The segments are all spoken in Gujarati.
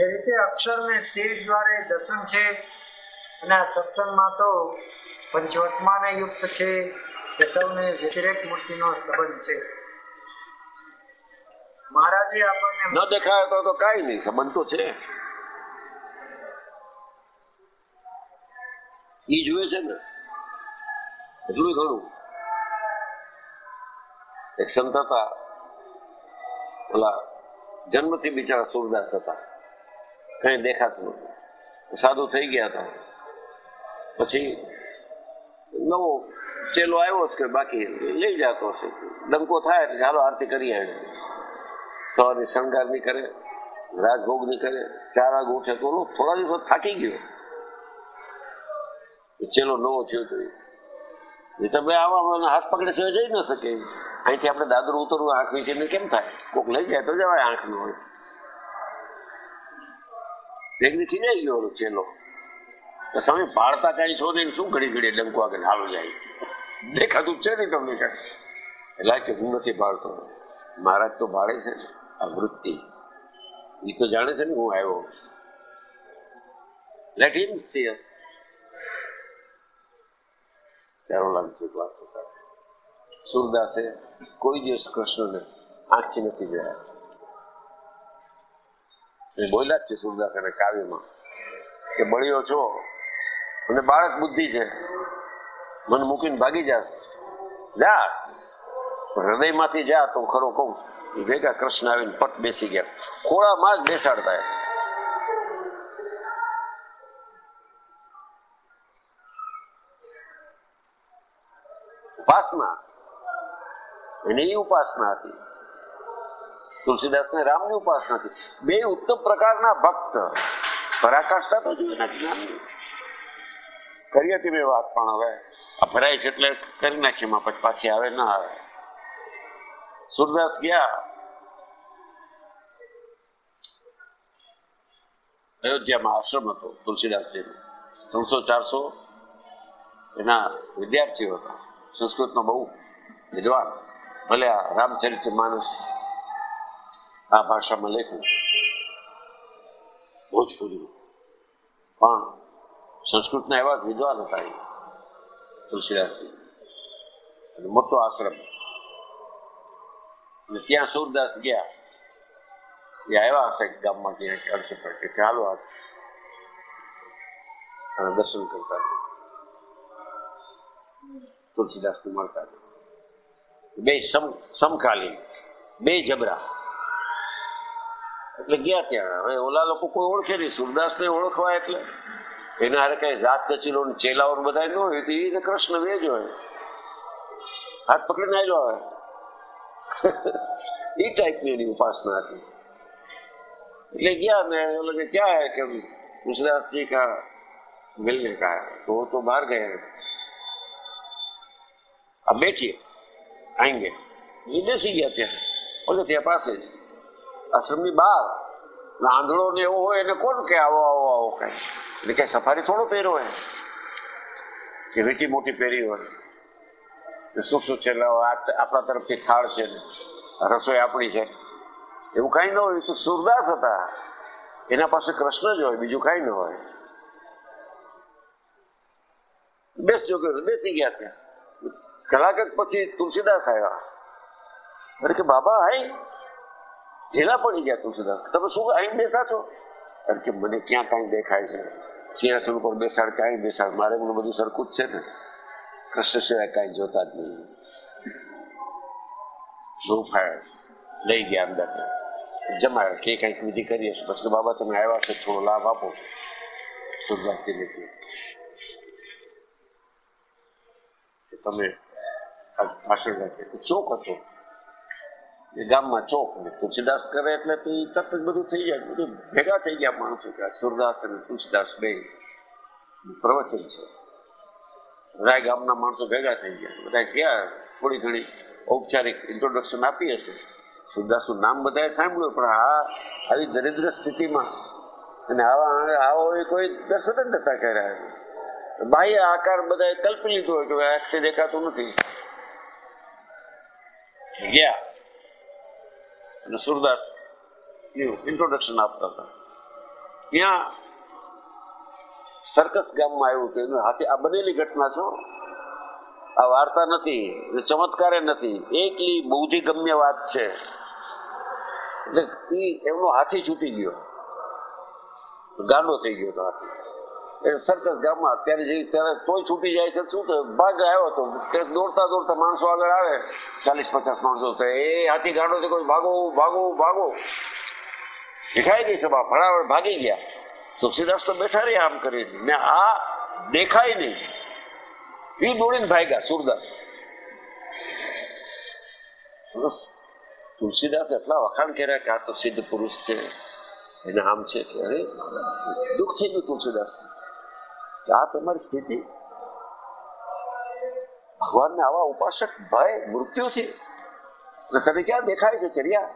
રીતે અક્ષર ને શેષ દ્વારે દર્શન છે અને આ સત્સંગમાં તો પંચવર્તમાન યુક્ત છે કે સૌને વ્યતિરેક મૂર્તિનો સંબંધ છે. મહારાજે આપણને ન દેખાય તો કાંઈ નહીં, સંબંધ તો છે. ઈ જુએ છે ને એટલું ઘણું. એક સંત હતા, ઓલા જન્મથી બિચારા સૂરદાસ હતા, કઈ દેખાતું નતું, સાધુ થઈ ગયા હતા. પછી નવો ચેલો આવ્યો છે, બાકી લઈ જતો હશે, ડંકો થાય એટલે ચાલો આરતી કરી આવે. સવારે શણગાર ની કરે, રાજભોગ ની કરે, 4 વાગે ઉઠે. તો થોડા દિવસ થાકી ગયો, ચેલો નવો થયો તો તમે આવા હાથ પકડે છે જઈ ન શકે. અહીંથી આપણે દાદર ઉતરવું, આંખ વિશે કેમ થાય, કોક લઈ જાય તો જવાય. આંખ નું હોય ખીજાઈ ગયો ચેલો, સામે પાડતા કઈ છો ને શું ઘડી ઘડી ડંકો આગળ હાલો જાય, દેખાતું છે ને તમને એટલે હું નથી પાડતો. મહારાજ તો ભાડે છે આ વૃત્તિ, એ તો જાણે છે ને હું આવ્યો. Let him see us. સુરદાસે કોઈ દિવસ કૃષ્ણને આંખથી નથી જોયા. બોલ્યા જ છે સુરદાસ અને કાવ્યમાં કે બળ્યો છો અને બાળક બુદ્ધિ છે, મન મૂકીને ભાગી જા, હૃદય માંથી જા. તો ખરો કહું, ભેગા કૃષ્ણ આવીને પટ બેસી ગયા, ખોળામાં જ બેસાડતા. ઉપાસના, એની ઉપાસના હતી. तुलसीदास ने राम ने उपासना की, बे उत्तम प्रकार ना भक्त पराकाष्ठा तो जीव ना ज्ञान करिए थी बे बात पण हवे अभराय छ એટલે કરી નાખી માં પછી પાછી આવે ના આવે. સુરદાસ ગયા અયોધ્યામાં આશ્રમ હતો તુલસીદાસજીનો, 300-400 એના વિદ્યાર્થીઓ હતા, સંસ્કૃતનો બહુ વિદ્વાન. ભલે આ રામ ચરિત્ર માનસ આ ભાષામાં લખ્યું, ભોજપુરી, પણ સંસ્કૃતના એવા વિદ્વાન હતા એ તુલસીદાસજી. અને મોટો આશ્રમ, અને ત્યાં સૂરદાસ ગયા. એ આવ્યા હશે ગામમાં ક્યાંક અડચણ કે ચાલો આ અને દર્શન કરતા તુલસીદાસને મળતા. બે સમકાલીન, બે જબરા એટલે ગયા ત્યાં. હવે ઓલા લોકો કોઈ ઓળખે નહીં, સુરદાસ ને ઓળખવા એટલે એના હારે કઈ જાત કચીલો ચેલાઓ બધા ન હોય, એ કૃષ્ણ વેજ હોય, હાથ પકડીને આવેલો આવે. એ ટાઈપની એની ઉપાસના હતી. એટલે ગયા ને ઓલા ક્યાં કે સુરદાસજી કા મિલને કા તો બહાર ગયા. આ બેઠીએ આવીને એ બેસી ગયા ત્યાં, ઓલે ત્યાં પાસે જ આશ્રમની બહાર. આંધળો ને એવો હોય એને કોણ કે આવો આવો આવો કઈ એટલે કઈ સફારી થોડો પહેર્યો હોય કે વેટી મોટી પહેરી હોય, શું શું છે આપણા તરફથી થાળ છે ને રસોઈ આપણી છે એવું કઈ ન હોય. તો સુરદાસ હતા, એના પાસે કૃષ્ણ જ હોય, બીજું કઈ ન હોય. બેસી ગયા ત્યાં. કલાક પછી તુલસીદાસ આવ્યા, અરે કે બાબા હાઈ ઢેલા પડી ગયા. તુલસીદાસ તમે શું અહીં બેસા છો? કારણ કે મને ક્યાં કઈ દેખાય છે, સિંહાસન ઉપર બેસાડ કે અહીં બેસાડ, મારે મને બધું સરખું જ છે ને, કૃષ્ણ સિવાય કઈ જોતા જ નહીં. લઈ ગયા અંદર જમાય કે કઈક વિધિ કરીએ. પછી બાબા તમે આવ્યા છો, થોડો લાભ આપો. સુરદાસજીને તમે ભાષણ રાખે ચોક હતો ગામમાં ચોક, ને તુલસીદાસ કરે એટલે તરત જ બધું થઈ જાય. બધું ભેગા થઈ ગયા માણસો. સુરદાસ અને તુલસીદાસ બે પ્રવચન છે, બધા ગામના માણસો ભેગા થઈ ગયા. બધા ગયા, થોડી ઘણી ઔપચારિક ઇન્ટ્રોડક્શન આપી હશે. સુરદાસનું નામ બધાએ સાંભળ્યું, પણ આ આવી દરિદ્ર સ્થિતિમાં અને આવો એ કોઈ દર્શન જ નતા કર્યા. બાહ્ય આકાર બધાએ કલ્પી લીધો હોય કે આંખથી દેખાતું નથી. ગયા સુરદાસ ઇન્ટ્રોડક્શન આપતા હતા. ત્યાં સરકસ ગામમાં આવ્યું હતું. હાથે આ બનેલી ઘટના છો, આ વાર્તા નથી, ચમત્કારે નથી, એકલી બૌદ્ધિગમ્ય વાત છે. એટલે એમનો હાથી છૂટી ગયો, ગાંડો થઈ ગયો હતો હાથી. એટલે સરકસ ગામમાં અત્યારે જઈ ત્યારે તોય છૂટી જાય છે. શું થયું? ભાગ આવ્યો હતો, દોડતા દોડતા માણસો આગળ આવે, 40-50 માણસો છે. એ હાથી ગાંડો છે, કોઈ ભાગો ભાગો ભાગો, દેખાઈ ગઈ સભા, ફળાવળ ભાગી ગયા. તુલસીદાસ તો બેઠા રહ્યા આમ કરીને, ને આ દેખાય નહીં, એ દોડીને ભાગ્યા સૂરદાસ. તુલસીદાસ એટલા વખાણ કર્યા કે આ તો સિદ્ધ પુરુષ છે, એને આમ છે કે અરે દુઃખ થઈ ગયું તુલસીદાસ, આ તમારી સ્થિતિ. ભગવાનને આવા ઉપાસક ભય મૃત્યુથી, તને ક્યાં દેખાય છે ચર્યા?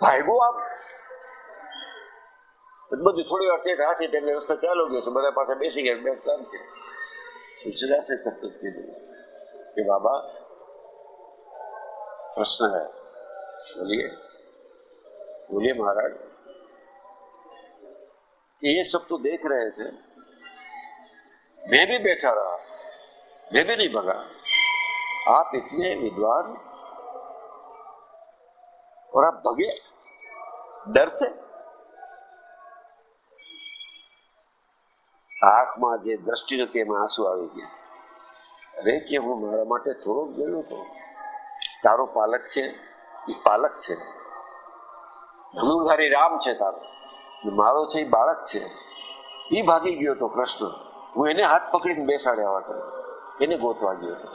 ભાઈગો આમ બધું થોડી વાર છે, હાથી તેમને રસ્તા ચાલુ ગયો છે, બધા પાસે બેસી ગયા. બેસતા તુલસીદાસે સતત કીધું કે બાબા પ્રશ્ન હે, બોલીએ. बोलिए महाराज, ये सब तो देख रहे थे, मैं भी बैठा रहा, मैं भी नहीं भगा, आप इतने विद्वान और आप भगे डर से? आंख में जे दृष्टि थी एम आंसू आ गया. अरे कि हूँ मारा माटे थोड़ो गेलो तो, तारो पालक है, पालक है, धनुर्धारी राम है तारो, मारो छे बालक है, ये भागी गयो तो कृष्ण, हूँ एने हाथ पकड़ी बेसाड्या वाटे, एने गोतवा गयो तो.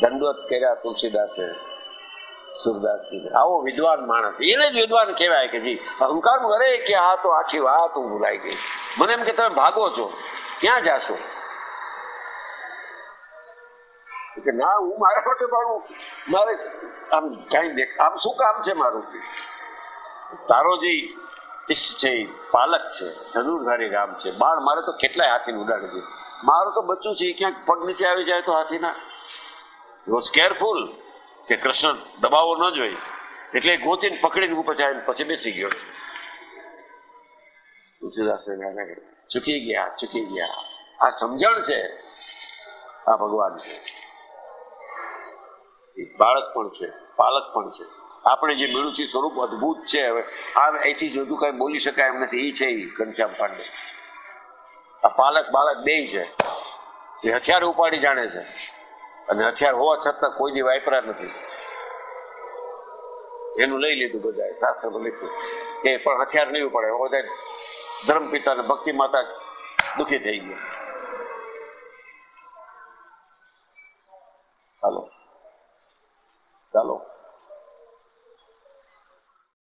दंडवत कर्या तुलसीदासे सूरदास जी ने. आवो विद्वान माणस, એને જ વિદ્વાન કહેવાય કે જી અહંકાર કરે કે આ તો આખી વાત હું ભૂલાઈ ગઈ, મને એમ કે તમે ભાગો છો, ક્યાં જાશો? કે ના, હું મારા માટે ભાગું, મારે આમ કાંઈ દેખ, આમ શું કામ છે મારું? તારો જે ઇષ્ટ છે એ પાલક છે, ધનુર્ધારી રામ છે, બાણ મારે તો કેટલાય હાથીને ઉડાડે છે, મારું તો બચ્ચું છે, ક્યાંક પગ નીચે આવી જાય તો હાથીના. વોઝ કેરફુલ કે કૃષ્ણ દબાવો ન જોઈએ, એટલે ગોતીને પકડીને ઉપર જાય, પછી બેસી ગયો. તુલસીદાસ ચૂકી ગયા, ચૂકી ગયા. આ સમજણ છે, આ ભગવાન છે, બાળક પણ છે, પાલક પણ છે. આપણે જે મેળું છે સ્વરૂપ અદભુત છે. હવે આમ અહીંથી જો તું કઈ બોલી શકાય એમ નથી. એ છે ઘનશ્યામ પાંડે. આ પાલક બાળક બે છે, એ હથિયાર ઉપાડી જાણે છે, અને હથિયાર હોવા છતાં કોઈ દી વાપરા નથી. એનું લઈ લીધું બધાએ, શાસ્ત્રમાં લખ્યું કે પણ હથિયાર નહીં પડે. બધા ધર્મ પિતા અને ભક્તિ માતા દુઃખી થઈ ગયા. ચાલો ચાલો.